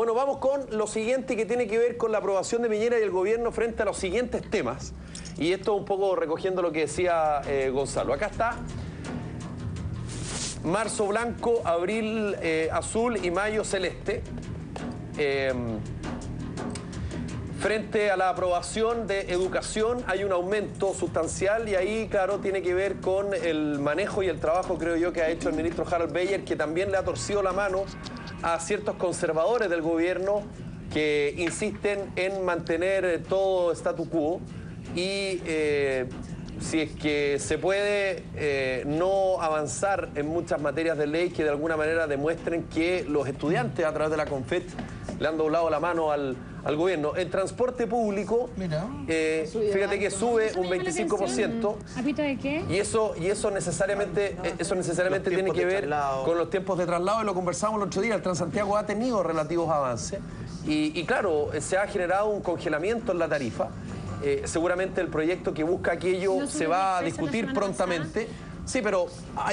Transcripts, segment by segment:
Bueno, vamos con lo siguiente que tiene que ver con la aprobación de Piñera y el gobierno frente a los siguientes temas. Y esto un poco recogiendo lo que decía Gonzalo. Acá está marzo blanco, abril azul y mayo celeste. Frente a la aprobación de educación hay un aumento sustancial y ahí, claro, tiene que ver con el manejo y el trabajo, creo yo, que ha hecho el ministro Harold Beyer, que también le ha torcido la mano a ciertos conservadores del gobierno que insisten en mantener todo statu quo y si es que se puede no avanzar en muchas materias de ley que de alguna manera demuestren que los estudiantes a través de la CONFET le han doblado la mano al gobierno. El transporte público, mira, fíjate que sube un 25%. ¿Apito de qué? Y eso necesariamente, tiene que ver con los tiempos de traslado, y lo conversamos el otro día. El Transantiago ha tenido relativos avances y claro, se ha generado un congelamiento en la tarifa. Seguramente el proyecto que busca aquello se va a discutir prontamente. Sí, pero ha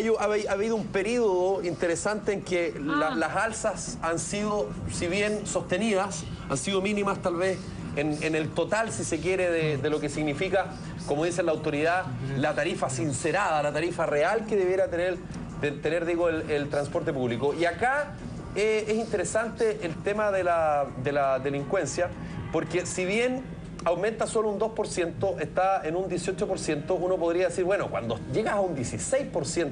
habido un periodo interesante en que las alzas han sido, si bien sostenidas, han sido mínimas tal vez en el total, si se quiere, de lo que significa, como dice la autoridad, la tarifa sincerada, la tarifa real que debiera tener digo, el transporte público. Y acá es interesante el tema de la delincuencia, porque si bien aumenta solo un 2%, está en un 18%, uno podría decir, bueno, cuando llegas a un 16%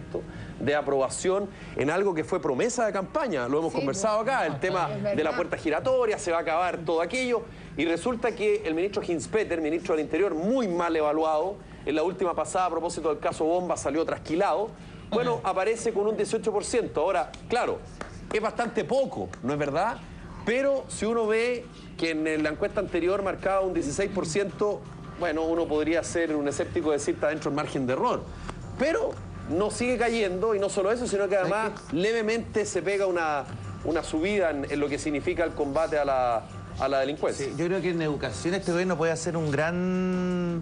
de aprobación en algo que fue promesa de campaña, lo hemos conversado acá, el tema de la puerta giratoria, se va a acabar todo aquello, y resulta que el ministro Hinzpeter, ministro del Interior, muy mal evaluado, en la última pasada a propósito del caso Bomba salió trasquilado, bueno, aparece con un 18%, ahora, claro, es bastante poco, ¿no es verdad? Pero si uno ve que en la encuesta anterior marcaba un 16%, bueno, uno podría ser un escéptico y decir está dentro del margen de error. Pero no sigue cayendo, y no solo eso, sino que además levemente se pega una subida en lo que significa el combate a la delincuencia. Sí, yo creo que en educación este gobierno puede hacer un gran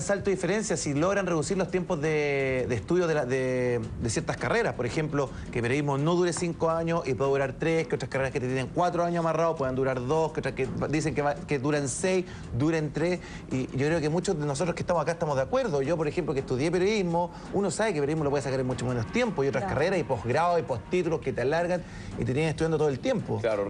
salto de diferencia si logran reducir los tiempos de estudio de ciertas carreras. Por ejemplo, que periodismo no dure 5 años y pueda durar 3, que otras carreras que tienen 4 años amarrados puedan durar 2, que otras que dicen que duran 6, duren 3. Y yo creo que muchos de nosotros que estamos acá estamos de acuerdo. Yo, por ejemplo, que estudié periodismo, uno sabe que periodismo lo puede sacar en mucho menos tiempo, y otras carreras y posgrados y postítulos que te alargan y te tienen estudiando todo el tiempo. Claro.